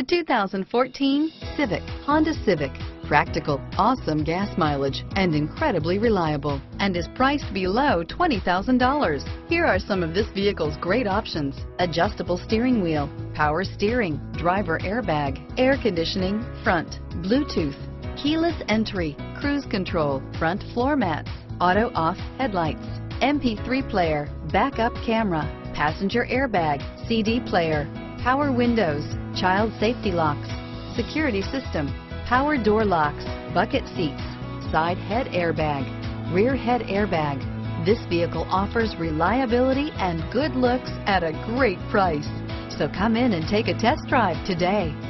The 2014 Civic, Honda Civic. Practical, awesome gas mileage, and incredibly reliable, and is priced below $20,000. Here are some of this vehicle's great options: adjustable steering wheel, power steering, driver airbag, air conditioning, front, Bluetooth, keyless entry, cruise control, front floor mats, auto off headlights, MP3 player, backup camera, passenger airbag, CD player, power windows, child safety locks, security system, power door locks, bucket seats, side head airbag, rear head airbag. This vehicle offers reliability and good looks at a great price. So come in and take a test drive today.